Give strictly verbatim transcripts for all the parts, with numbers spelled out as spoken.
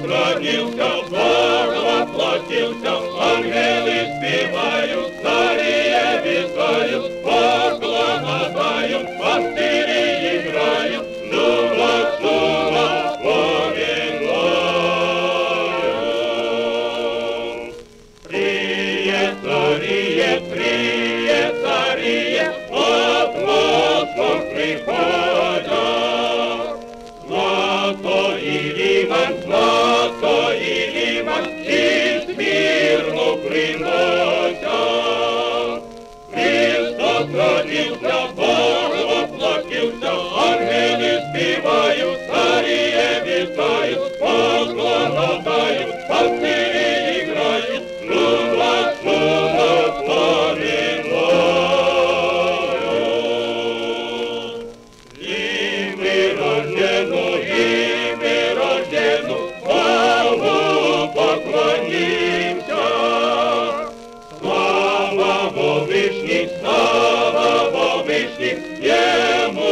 поклонился, Бог воплотился, ангелы спевают, цари обитают, поклона дают, пастыри играют, Дула, Дула, повиною. Прие, царие, прие, царие, от воздух приходят, злато и лимон, злато и лимон, из Смирну приносят. Христос родился, Бог воплотился, ангелы спевают, цари обитают, поклона дают, пастыри играют, Дула, Дула, повиною. Ими рождену, ими рождену, Богу поклонимся. Слава Богу вышних, слава Богу вышних, Ему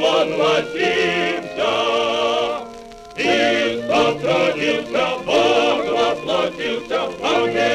возгласимся. Христос родился, Бог воплотился,